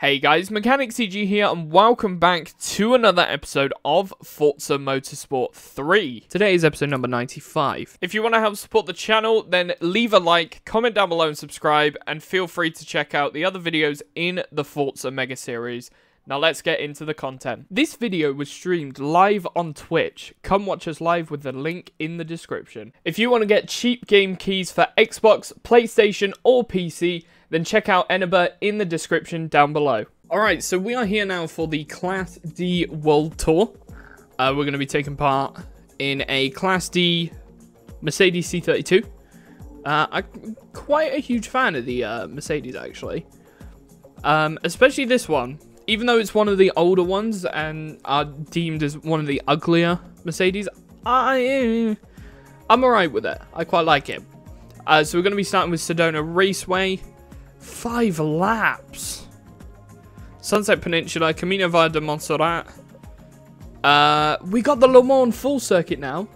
Hey guys, MechanicCG here and welcome back to another episode of Forza Motorsport 3. Today is episode number 95. If you want to help support the channel, then leave a like, comment down below and subscribe, and feel free to check out the other videos in the Forza Mega series. Now let's get into the content. This video was streamed live on Twitch. Come watch us live with the link in the description. If you want to get cheap game keys for Xbox, PlayStation or PC, then check out Eneba in the description down below. Alright, so we are here now for the Class D World Tour. We're going to be taking part in a Class D Mercedes C32. I'm quite a huge fan of the Mercedes, actually. Especially this one. Even though it's one of the older ones and are deemed as one of the uglier Mercedes, I'm alright with it. I quite like it. So we're going to be starting with Sedona Raceway. 5 laps. Sunset Peninsula, Camino via de Montserrat. We got the Le Mans full circuit now.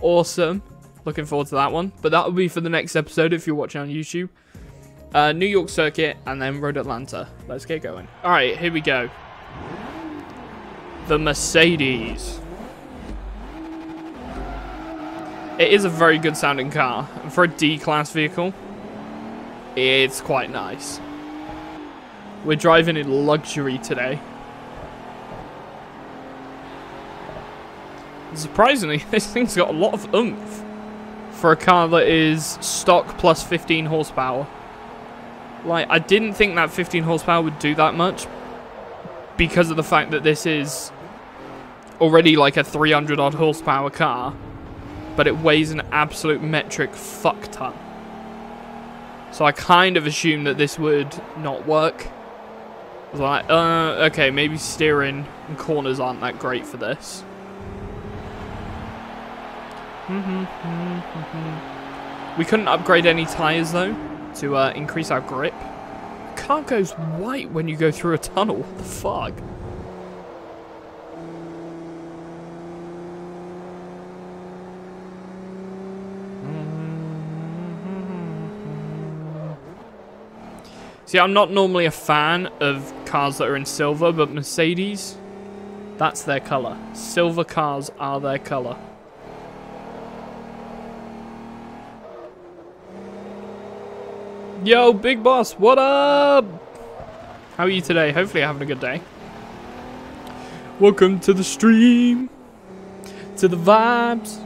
Awesome. Looking forward to that one. But that will be for the next episode if you're watching on YouTube. New York circuit and then Road Atlanta. Let's get going. Alright, here we go. The Mercedes. It is a very good sounding car. And for a D-class vehicle, it's quite nice. We're driving in luxury today. Surprisingly, this thing's got a lot of oomph for a car that is stock plus 15 horsepower. Like, I didn't think that 15 horsepower would do that much because of the fact that this is already like a 300 odd horsepower car, but it weighs an absolute metric fuck ton. So I kind of assumed that this would not work. I was like, okay, maybe steering and corners aren't that great for this. We couldn't upgrade any tires though to increase our grip. The car goes white when you go through a tunnel. What the fuck? See, I'm not normally a fan of cars that are in silver, but Mercedes, that's their color. Silver cars are their color. Yo, Big Boss, what up? How are you today? Hopefully you're having a good day. Welcome to the stream. To the vibes.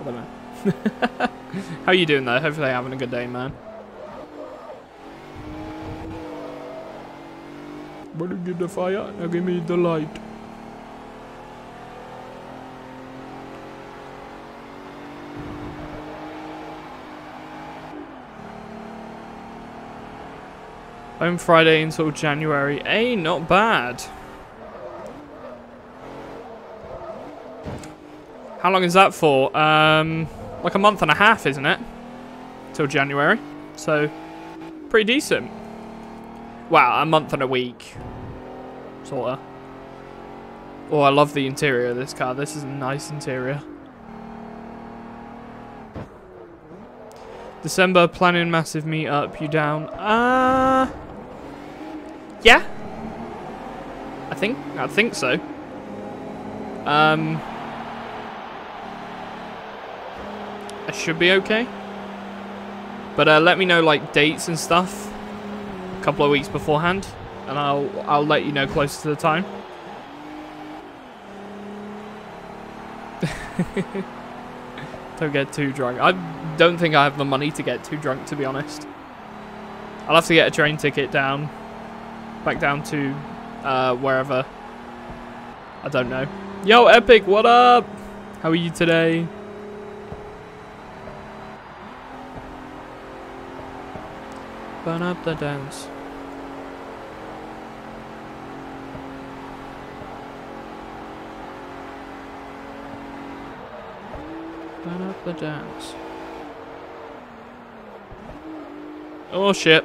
I don't know. How are you doing though? Hopefully you're having a good day, man. Better give the fire, now give me the light. Home Friday until January. Hey, not bad. How long is that for? Like a month and a half, isn't it? Till January. So, pretty decent. Wow, a month and a week. Sorta. Oh, I love the interior of this car. This is a nice interior. December, planning massive meetup. You down? Yeah. I think so. I should be okay. But let me know like dates and stuff. Couple of weeks beforehand, and I'll let you know closer to the time. Don't get too drunk. I don't think I have the money to get too drunk, to be honest. I'll have to get a train ticket back down to wherever. I don't know. Yo, Epic, what up? How are you today? Burn up the dance. Burn up the dance. Oh shit.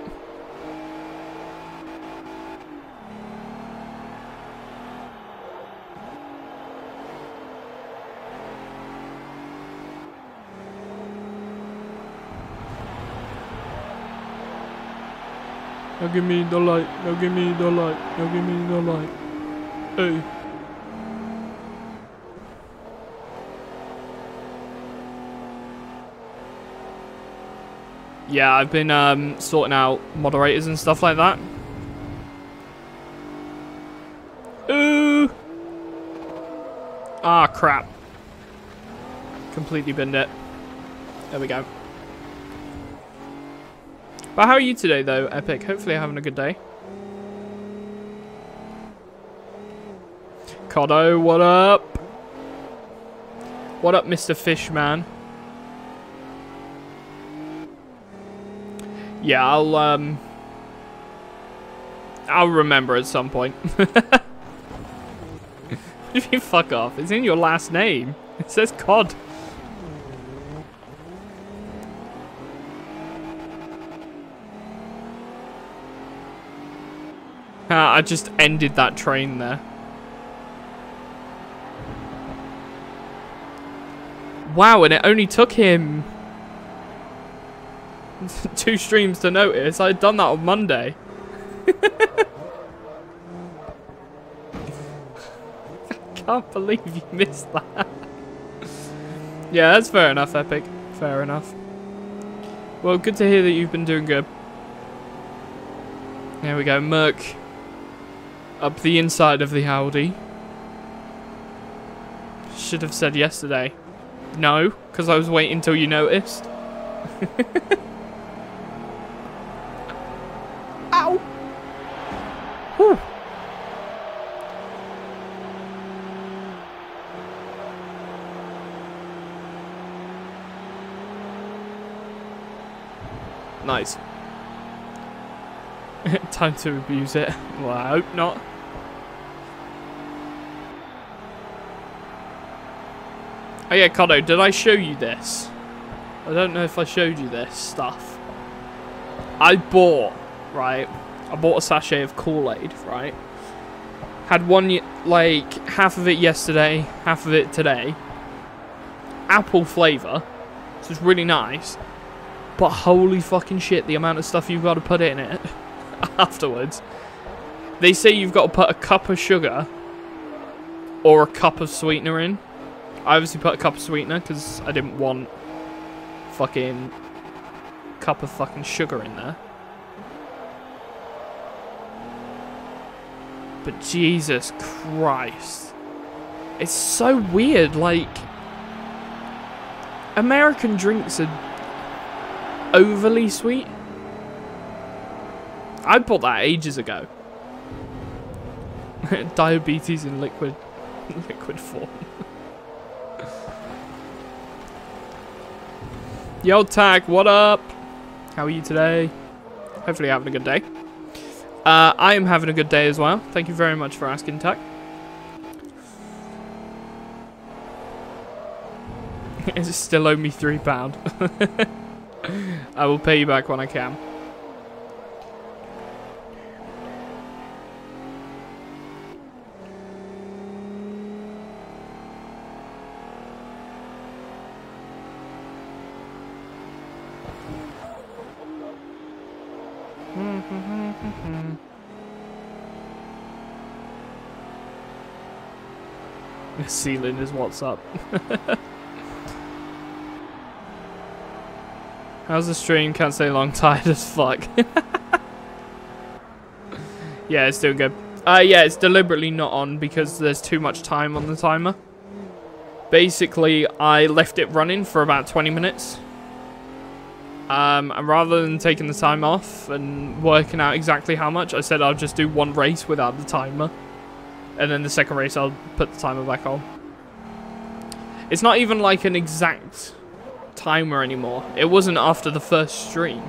Now give me the light. Now give me the light. Now give me the light. Hey. Yeah, I've been sorting out moderators and stuff like that. Ooh. Ah, crap. Completely binned it. There we go. But how are you today, though, Epic? Hopefully you're having a good day. Coddo, what up? What up, Mr. Fishman? Yeah, I'll remember at some point. If you fuck off, it's in your last name. It says COD. I just ended that train there. Wow, and it only took him 2 streams to notice. I had done that on Monday. I can't believe you missed that. Yeah, that's fair enough, Epic. Fair enough. Well, good to hear that you've been doing good. There we go, Merc. Up the inside of the Audi. Should have said yesterday. No, because I was waiting until you noticed. Ow! Whew. Nice. Time to abuse it. Well, I hope not. Oh yeah, Coddo, did I show you this? I don't know if I showed you this stuff. I bought, right? I bought a sachet of Kool-Aid, right? Had one, like, half of it yesterday, half of it today. Apple flavour, so it's really nice. But holy fucking shit, the amount of stuff you've got to put in it afterwards. They say you've got to put a cup of sugar or a cup of sweetener in. I obviously put a cup of sweetener because I didn't want fucking cup of fucking sugar in there. But Jesus Christ. It's so weird, like, American drinks are overly sweet. I bought that ages ago. Diabetes in liquid form. Yo, Tag, what up? How are you today? Hopefully you're having a good day. I am having a good day as well. Thank you very much for asking, Tag. Is it still owe me £3? I will pay you back when I can. The ceiling is what's up. How's the stream? Can't say long, tired as fuck. Yeah, it's doing good. Yeah, it's deliberately not on because there's too much time on the timer. Basically, I left it running for about 20 minutes. And rather than taking the time off and working out exactly how much, I said I'll just do one race without the timer. And then the second race, I'll put the timer back on. It's not even like an exact timer anymore. It wasn't after the first stream.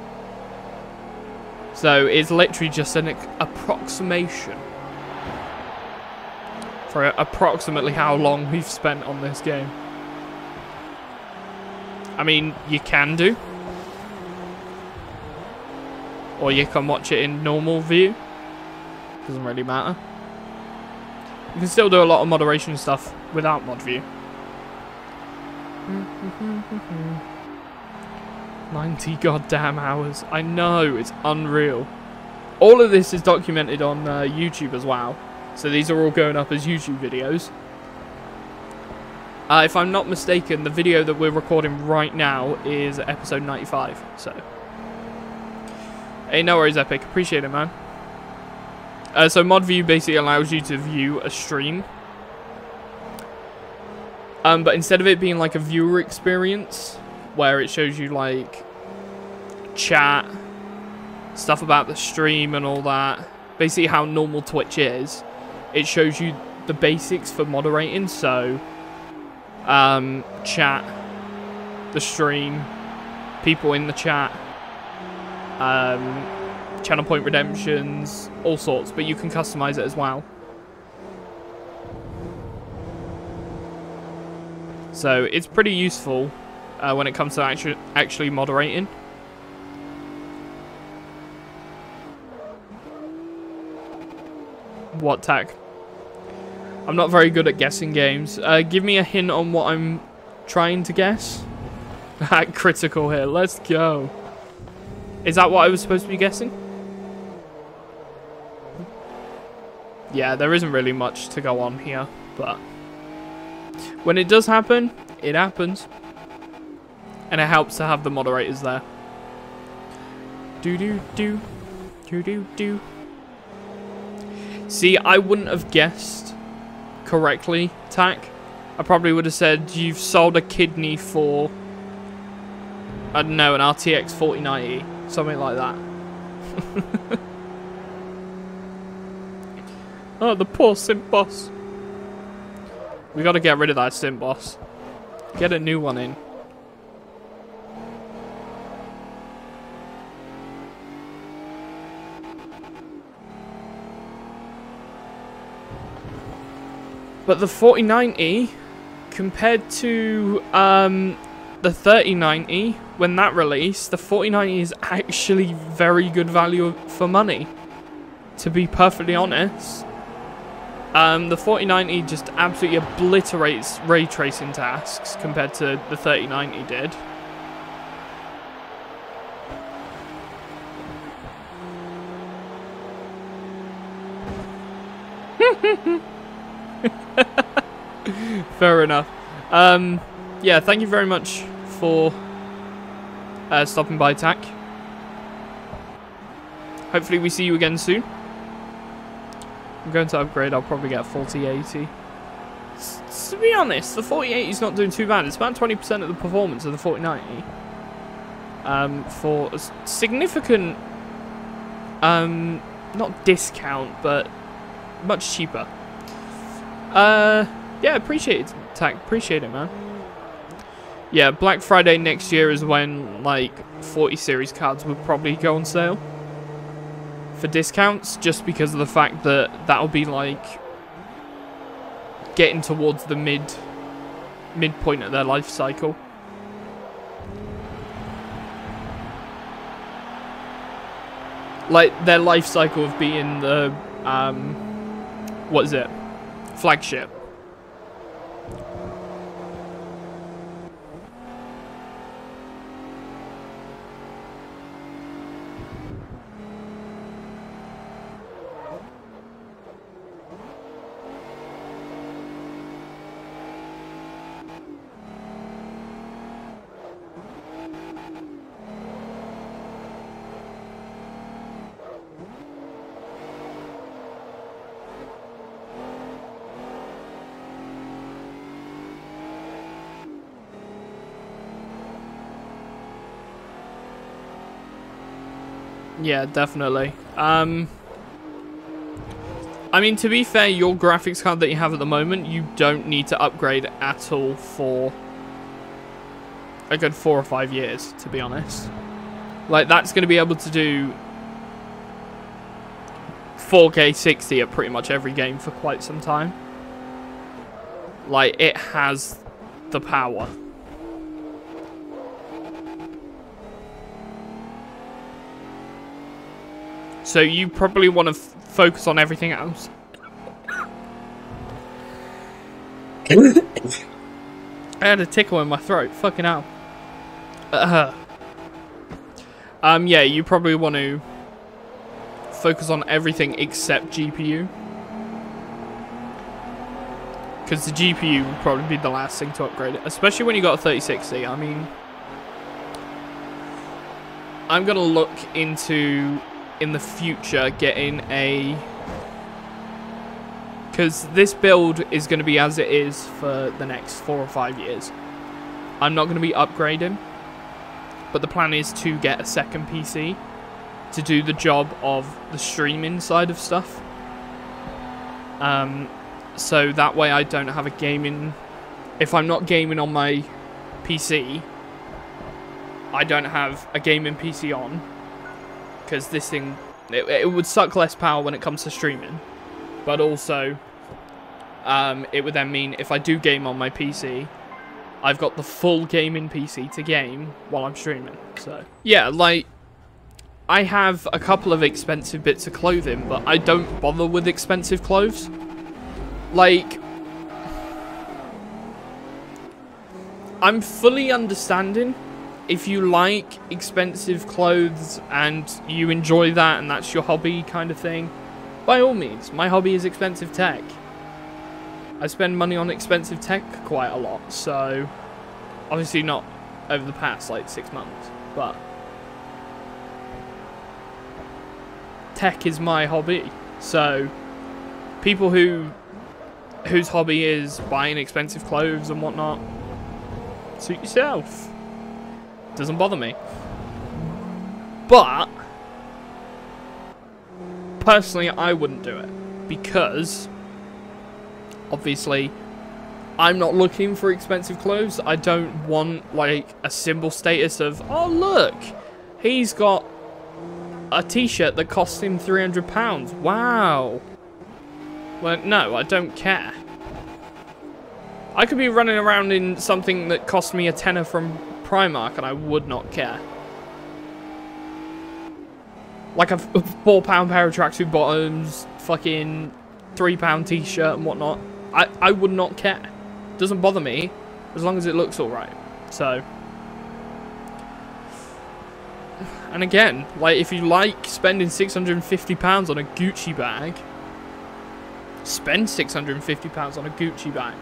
So it's literally just an approximation for approximately how long we've spent on this game. I mean, you can do. Or you can watch it in normal view. Doesn't really matter. You can still do a lot of moderation stuff without mod view. 90 goddamn hours. I know, it's unreal. All of this is documented on YouTube as well. So these are all going up as YouTube videos. If I'm not mistaken, the video that we're recording right now is episode 95. So, hey, no worries, Epic. Appreciate it, man. So mod view basically allows you to view a stream. But instead of it being like a viewer experience, where it shows you like chat, stuff about the stream and all that, basically how normal Twitch is, it shows you the basics for moderating. So chat, the stream, people in the chat, channel point redemptions, all sorts, but you can customize it as well. So it's pretty useful when it comes to actually moderating. What tech? I'm not very good at guessing games. Give me a hint on what I'm trying to guess. Critical here. Let's go. Is that what I was supposed to be guessing? Yeah, there isn't really much to go on here, but when it does happen, it happens. And it helps to have the moderators there. Do-do-do. Do-do-do. See, I wouldn't have guessed correctly, Tack. I probably would have said, you've sold a kidney for, I don't know, an RTX 4090. Something like that. Oh, the poor Sim Boss. We gotta get rid of that Sim Boss. Get a new one in. But the 4090, compared to the 3090, when that released, the 4090 is actually very good value for money, to be perfectly honest. The 4090 just absolutely obliterates ray tracing tasks compared to the 3090 did. Fair enough. Yeah, thank you very much for stopping by, Tack. Hopefully we see you again soon. I'm going to upgrade. I'll probably get a 4080. To be honest, the 4080 is not doing too bad. It's about 20% of the performance of the 4090. For a significant, not discount, but much cheaper. Yeah, appreciate it, Tack. Appreciate it, man. Yeah, Black Friday next year is when, like, 40 series cards would probably go on sale for discounts, just because of the fact that that'll be, like, getting towards the midpoint of their life cycle. Like, their life cycle of being the, what is it? Flagship. Yeah, definitely. I mean, to be fair, your graphics card that you have at the moment, you don't need to upgrade at all for a good 4 or 5 years, to be honest. Like, that's going to be able to do 4K 60 at pretty much every game for quite some time. Like, it has the power. So you probably want to focus on everything else. I had a tickle in my throat. Fucking hell. Yeah, you probably want to focus on everything except GPU. Because the GPU will probably be the last thing to upgrade it. Especially when you got a 3060. I mean, I'm going to look into, in the future, getting a... Because this build is going to be as it is for the next 4 or 5 years. I'm not going to be upgrading. But the plan is to get a second PC to do the job of the streaming side of stuff. So that way I don't have a gaming... If I'm not gaming on my PC, I don't have a gaming PC on. Because this thing... It would suck less power when it comes to streaming. But also, it would then mean if I do game on my PC, I've got the full gaming PC to game while I'm streaming. So yeah, like, I have a couple of expensive bits of clothing, but I don't bother with expensive clothes. Like, I'm fully understanding if you like expensive clothes and you enjoy that and that's your hobby kind of thing. By all means, my hobby is expensive tech. I spend money on expensive tech quite a lot, so... Obviously not over the past, like, 6 months, but... Tech is my hobby, so... People whose hobby is buying expensive clothes and whatnot, suit yourself. Doesn't bother me. But... Personally, I wouldn't do it, because obviously I'm not looking for expensive clothes. I don't want, like, a symbol status of, oh look, he's got a t-shirt that costs him £300, wow. Well, no, I don't care. I could be running around in something that cost me a tenner from Primark and I would not care. Like, a £4 pair of tracksuit bottoms, fucking £3 t-shirt and whatnot. I would not care. Doesn't bother me, as long as it looks alright. So. And again, like, if you like spending £650 on a Gucci bag, spend £650 on a Gucci bag.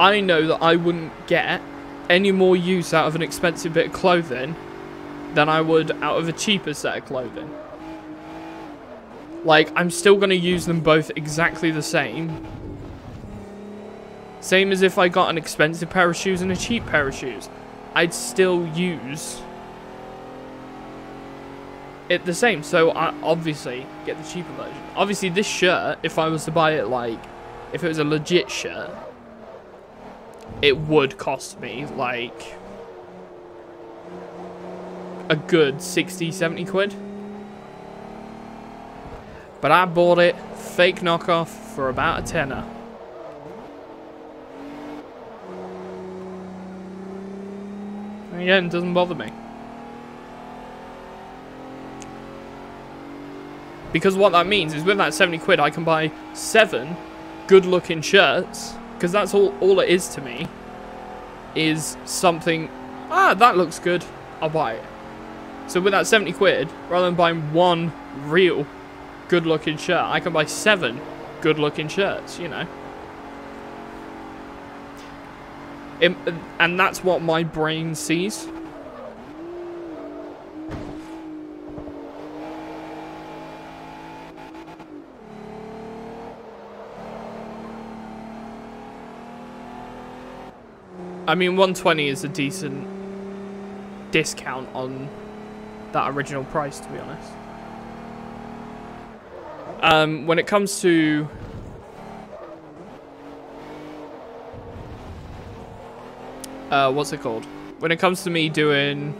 I know that I wouldn't get any more use out of an expensive bit of clothing than I would out of a cheaper set of clothing. Like, I'm still going to use them both exactly the same. Same as if I got an expensive pair of shoes and a cheap pair of shoes. I'd still use it the same. So I obviously get the cheaper version. Obviously this shirt, if I was to buy it, like, if it was a legit shirt, it would cost me like a good 60, 70 quid. But I bought it fake knockoff for about a tenner. And again, it doesn't bother me. Because what that means is with that 70 quid, I can buy 7 good looking shirts. Because that's all it is to me. Is something, ah, that looks good, I'll buy it. So with that 70 quid, rather than buying one real good looking shirt, I can buy 7 good looking shirts, you know. And that's what my brain sees. I mean, 120 is a decent discount on that original price, to be honest. When it comes to what's it called? When it comes to me doing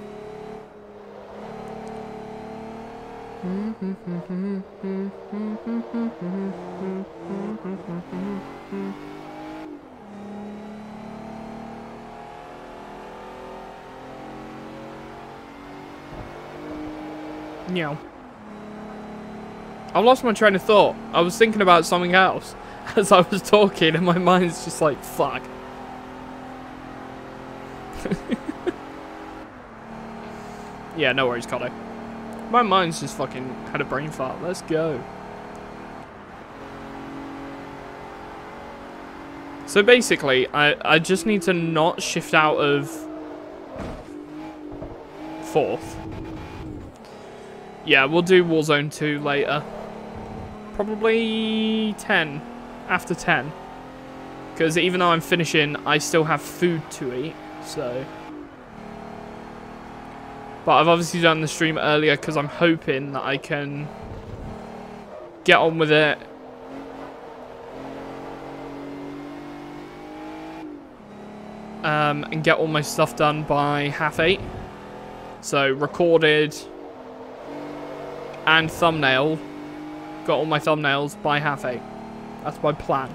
meow. I've lost my train of thought. I was thinking about something else as I was talking and my mind's just like, fuck. Yeah, no worries, Cotto. My mind's just fucking had a brain fart. Let's go. So basically, I just need to not shift out of fourth. Yeah, we'll do Warzone 2 later. Probably 10. After 10. Because even though I'm finishing, I still have food to eat, so... But I've obviously done the stream earlier because I'm hoping that I can get on with it. And get all my stuff done by 8:30. So, recorded... and thumbnail. Got all my thumbnails by 8:30. That's my plan.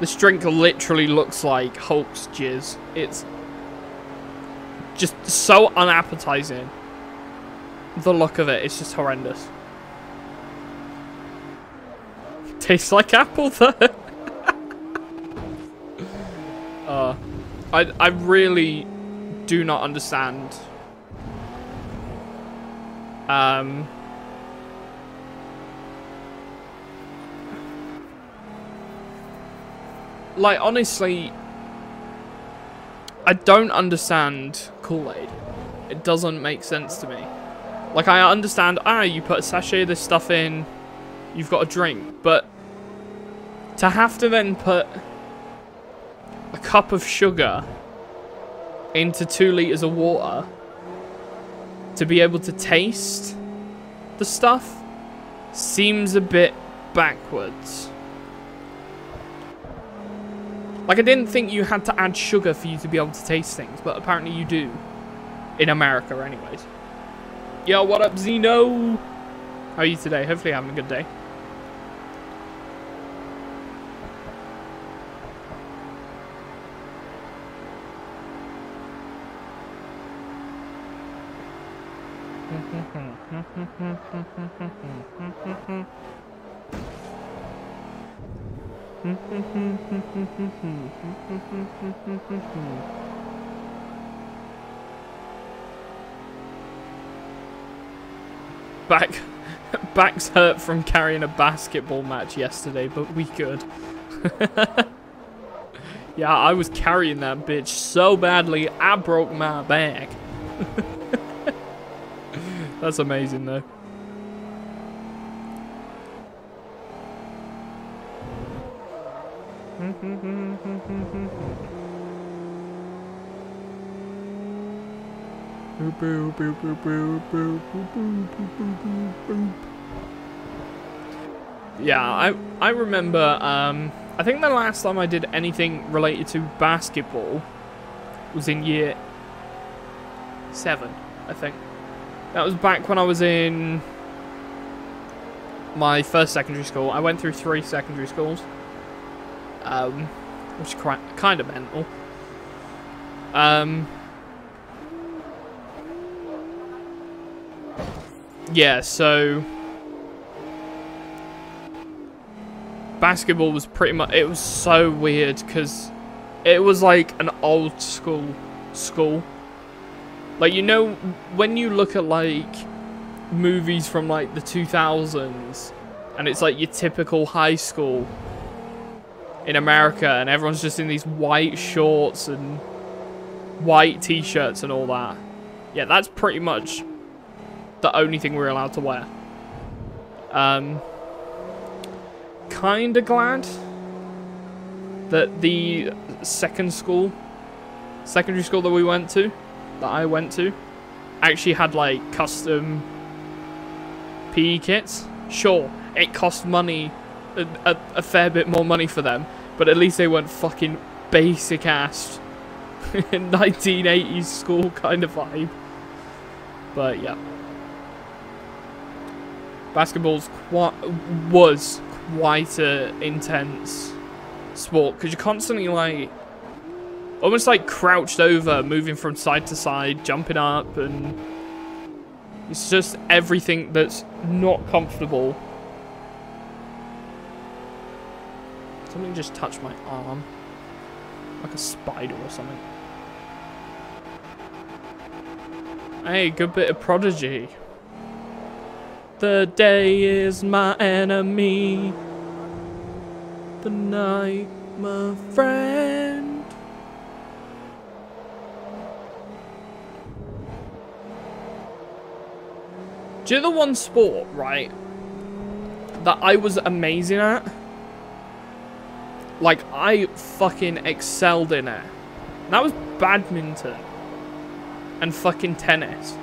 This drink literally looks like Hulk's jizz. It's just so unappetizing. The look of it, it's just horrendous. Tastes like apple though. I really do not understand like honestly I don't understand Kool-Aid. It doesn't make sense to me. Like I understand, you put a sachet of this stuff in, you've got a drink, but to have to then put a cup of sugar into 2 liters of water to be able to taste the stuff seems a bit backwards. Like I didn't think you had to add sugar for you to be able to taste things, but apparently you do in America anyways. Yo, what up, Zeno? How are you today? Hopefully you're having a good day. Back's hurt from carrying a basketball match yesterday, but we good. Yeah, I was carrying that bitch so badly, I broke my back. That's amazing, though. Yeah, I remember, I think the last time I did anything related to basketball was in year 7, I think. That was back when I was in my first secondary school. I went through 3 secondary schools, which is kind of mental. Yeah, so basketball was pretty much, it was so weird because it was like an old school. Like, you know, when you look at like movies from like the 2000s and it's like your typical high school in America and everyone's just in these white shorts and white t-shirts and all that. Yeah, that's pretty much the only thing we're allowed to wear. Kinda glad that the secondary school that we went to, that I went to, actually had like custom PE kits. Sure, it cost money, a fair bit more money for them, but at least they weren't fucking basic ass 1980s school kind of vibe. But yeah. Basketball's was quite an intense sport because you're constantly like almost like crouched over, moving from side to side, jumping up and It's just everything that's not comfortable. Something just touched my arm. Like a spider or something. Hey, good bit of Prodigy. The day is my enemy. The night, my friend. Do you know the one sport, right, that I was amazing at? Like, I fucking excelled in it. And that was badminton. And fucking tennis.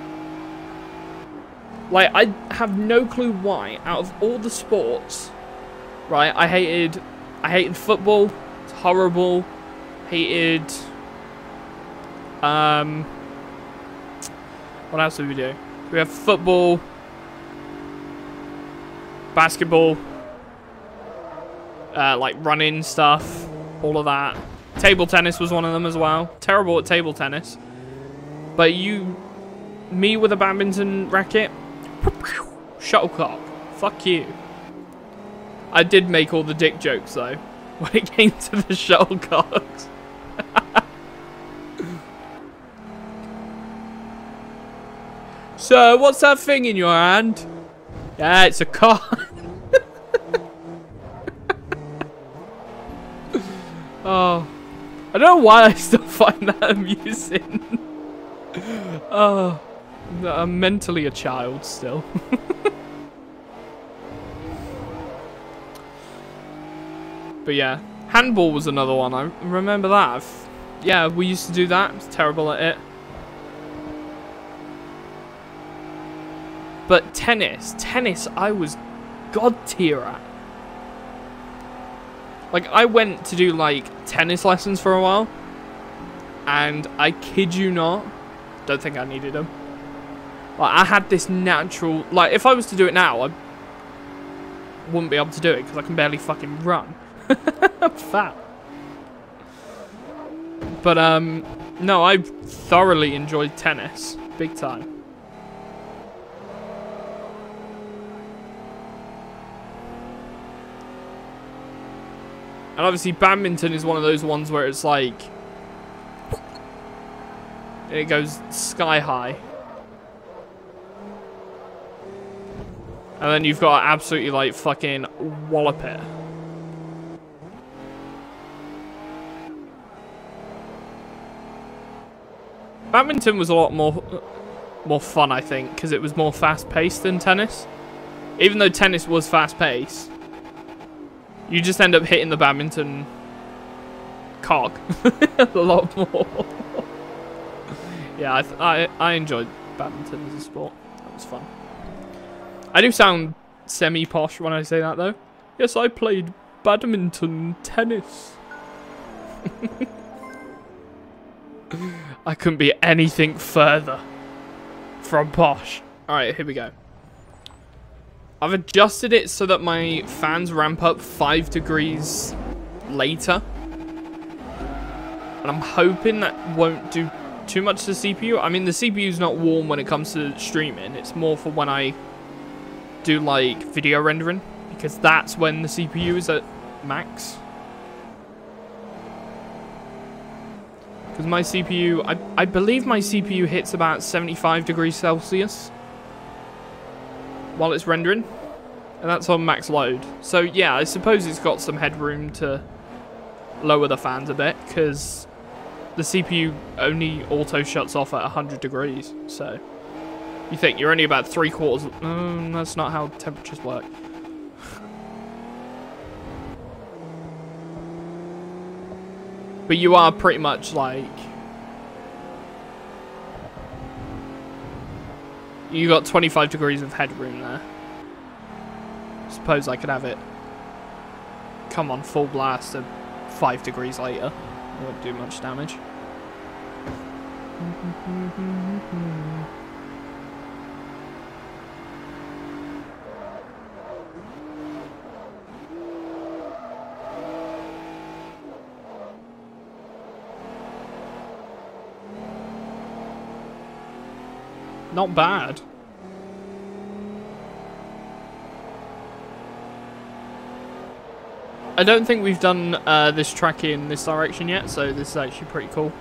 Like, I have no clue why, out of all the sports, right, I hated football. It's horrible. Hated, what else did we do? We have football, basketball, like running stuff, all of that. Table tennis was one of them as well. Terrible at table tennis. But me with a badminton racket, shuttlecock, fuck you. I did make all the dick jokes though, when it came to the shuttlecocks. So, what's that thing in your hand? Yeah, it's a car. Oh, I don't know why I still find that amusing. Oh, I'm mentally a child still. But yeah, handball was another one. I remember that. Yeah, we used to do that. I was terrible at it. But tennis, I was god tier at. Like, I went to do like tennis lessons for a while, and I kid you not, don't think I needed them. Like, I had this natural, like, if I was to do it now, I wouldn't be able to do it because I can barely fucking run. I'm fat. But no, I thoroughly enjoyed tennis, big time. And obviously badminton is one of those ones where it's like, it goes sky high. And then you've got to absolutely like fucking wallop it. Badminton was a lot more fun, I think, because it was more fast-paced than tennis. Even though tennis was fast-paced, you just end up hitting the badminton cog a lot more. Yeah, I enjoyed badminton as a sport. That was fun. I do sound semi-posh when I say that, though. Yes, I played badminton tennis. I couldn't be anything further from posh. Alright, here we go. I've adjusted it so that my fans ramp up 5 degrees later. And I'm hoping that won't do too much to the CPU. I mean, the CPU's not warm when it comes to streaming. It's more for when I do, like, video rendering. Because that's when the CPU is at max. Because my CPU, I believe my CPU hits about 75 degrees Celsius while it's rendering, and that's on max load. So yeah, I suppose it's got some headroom to lower the fans a bit, because the CPU only auto shuts off at 100 degrees. So you think you're only about 3/4. That's not how temperatures work. But you are pretty much like, you got 25 degrees of headroom there. Suppose I could have it come on full blast and 5 degrees later. It won't do much damage. Not bad. I don't think we've done this track in this direction yet, so this is actually pretty cool.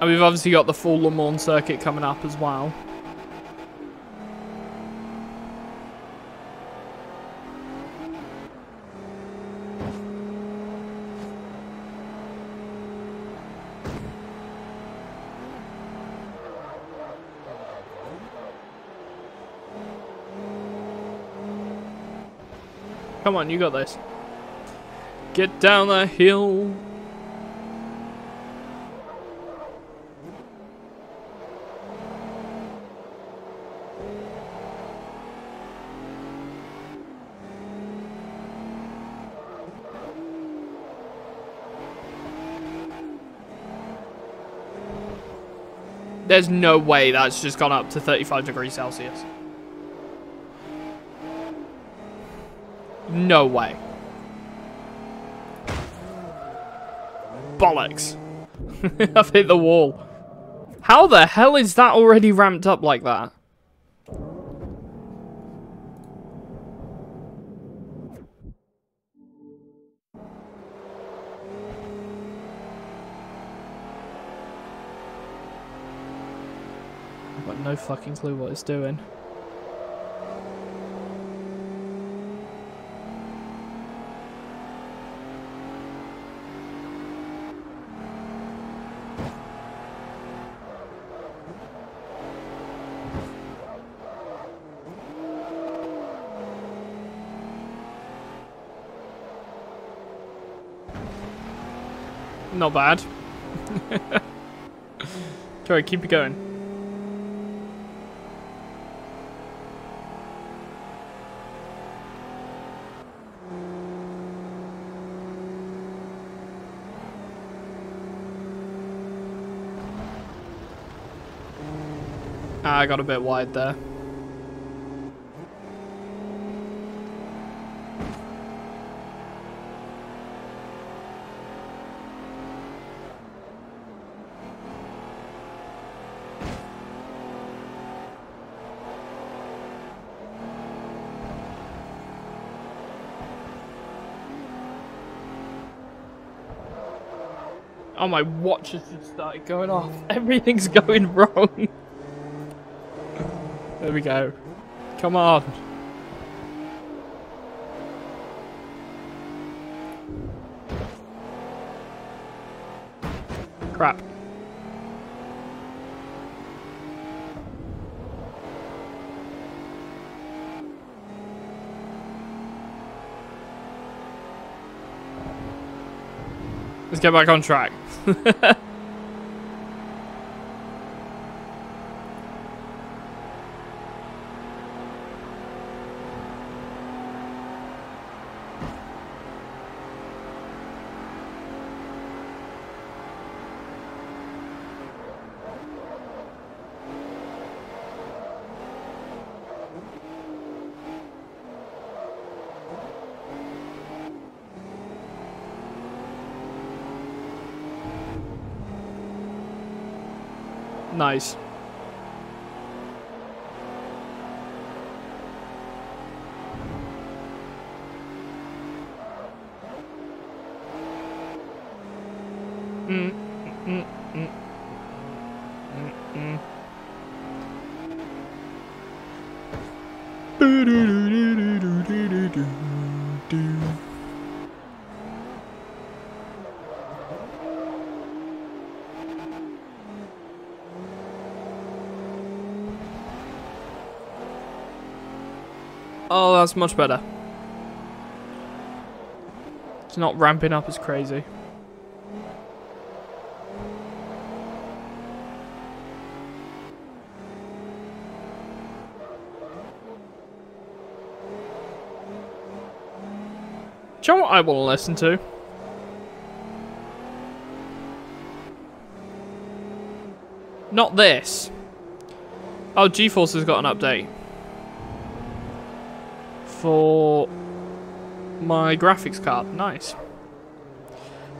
And we've obviously got the full Le Mans circuit coming up as well. Come on, you got this. Get down the hill. There's no way that's just gone up to 35 degrees Celsius. No way. Bollocks. I've hit the wall. How the hell is that already ramped up like that? I've got no fucking clue what it's doing. Not bad. Sorry, keep it going. Ah, I got a bit wide there. Oh, my watch has just started going off. Everything's going wrong. There we go. Come on. Crap. Let's get back on track. Nice. Oh, that's much better. It's not ramping up as crazy. Do you know what I want to listen to? Not this. Oh, GeForce has got an update for my graphics card. Nice.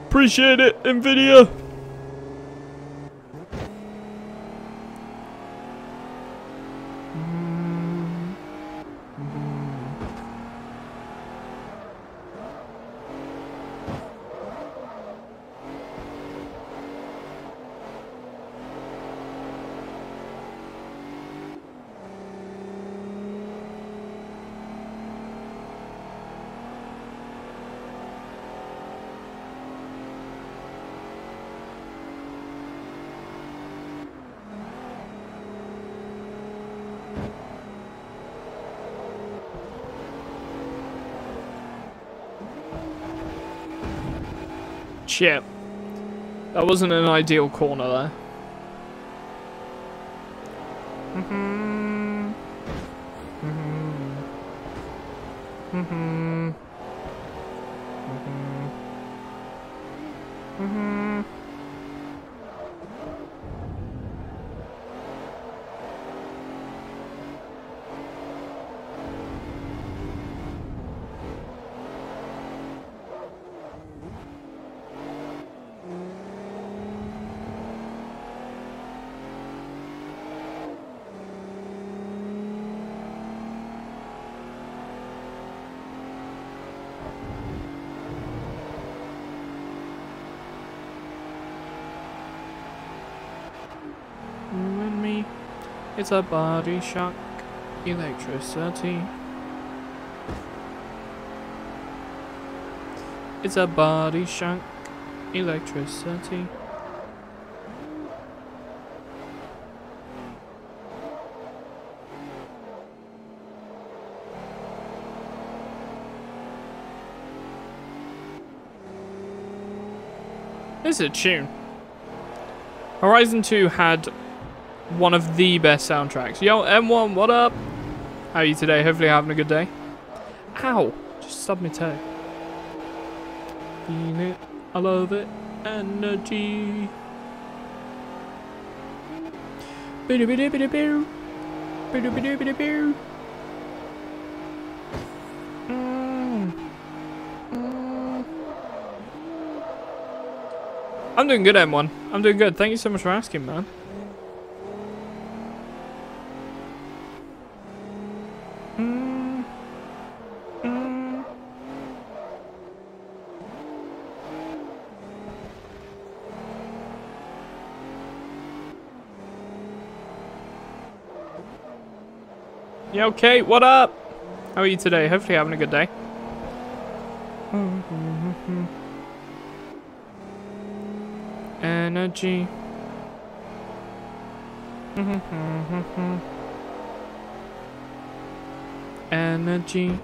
Appreciate it, NVIDIA. chip. That wasn't an ideal corner there. It's a body shock, electricity. It's a body shock, electricity. This is a tune. Horizon 2 had one of the best soundtracks. Yo, M1, what up? How are you today? Hopefully you're having a good day. Ow! Just stubbed my toe. Feel it. I love it. Energy. Bidoo-bidoo-bidoo-bidoo. Bidoo-bidoo-bidoo-bidoo. I'm doing good, M1. I'm doing good. Thank you so much for asking, man. Yeah, okay, what up? How are you today? Hopefully you're having a good day. Energy. Energy.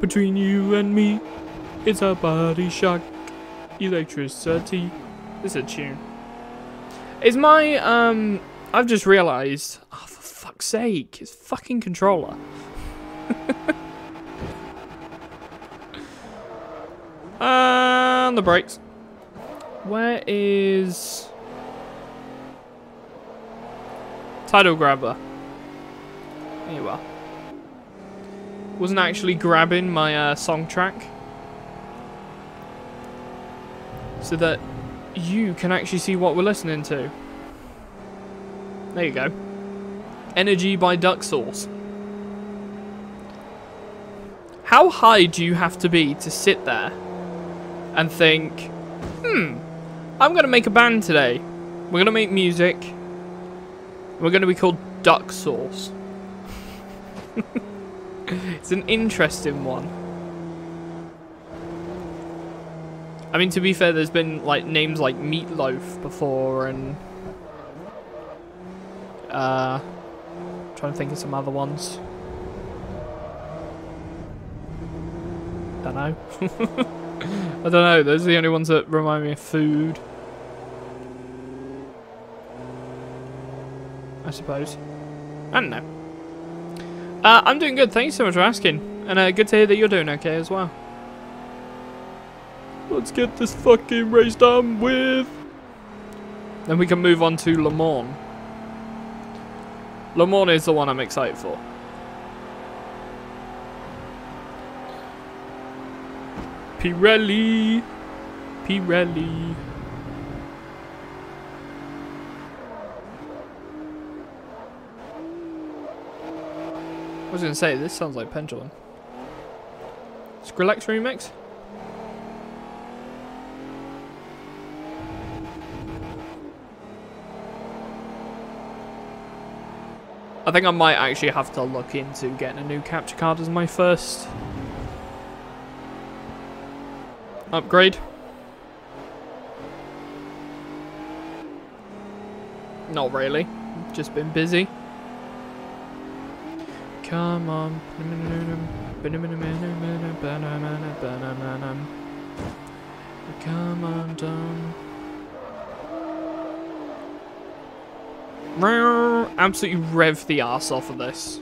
Between you and me, it's a body shock. Electricity. This is a tune. Is my, I've just realized, oh, for fuck's sake, his fucking controller. And the brakes. Where is title grabber? There you are. Wasn't actually grabbing my song track, so that you can actually see what we're listening to. There you go. Energy by Duck Sauce. How high do you have to be to sit there and think, I'm going to make a band today. We're going to make music. We're going to be called Duck Sauce. It's an interesting one. I mean, to be fair, there's been like names like Meatloaf before, and trying to think of some other ones. Don't know. I don't know. Those are the only ones that remind me of food, I suppose. I don't know. I'm doing good. Thank you so much for asking, and good to hear that you're doing okay as well. Let's get this fucking race done with. Then we can move on to Le Mans. Le Mans is the one I'm excited for. Pirelli. Pirelli. I was going to say, this sounds like Pendulum. Skrillex remix? I think I might actually have to look into getting a new capture card as my first upgrade. Not really. Just been busy. Come on. Come on down. Absolutely rev the ass off of this.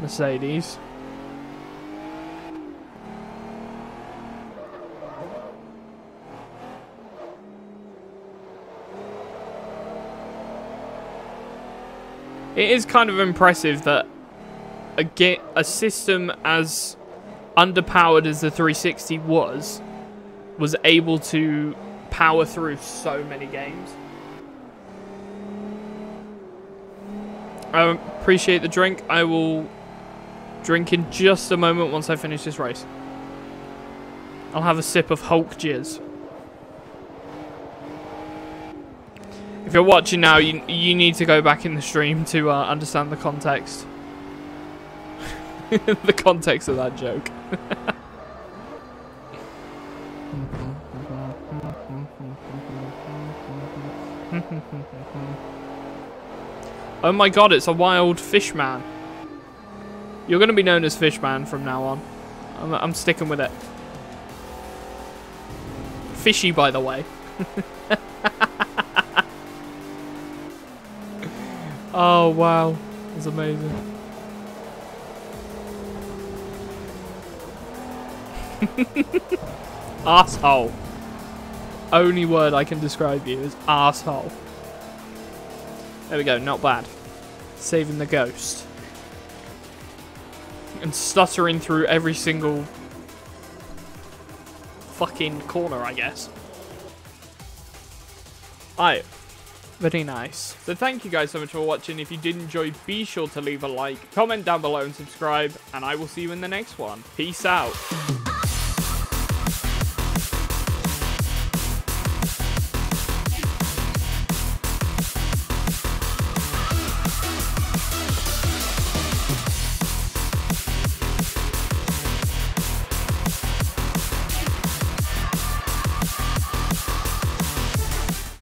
Mercedes. It is kind of impressive that a system as underpowered as the 360 was able to power through so many games. I appreciate the drink. I will drink in just a moment once I finish this race. I'll have a sip of Hulk Jizz. If you're watching now, you need to go back in the stream to understand the context. The context of that joke. Oh my god, it's a wild fish man. You're going to be known as Fish Man from now on. I'm sticking with it. Fishy, by the way. Oh, wow. That's amazing. Asshole. Only word I can describe you is asshole. There we go, not bad. Saving the ghost. And stuttering through every single fucking corner, I guess. Aye. Very nice. So thank you guys so much for watching. If you did enjoy, be sure to leave a like, comment down below and subscribe, and I will see you in the next one. Peace out.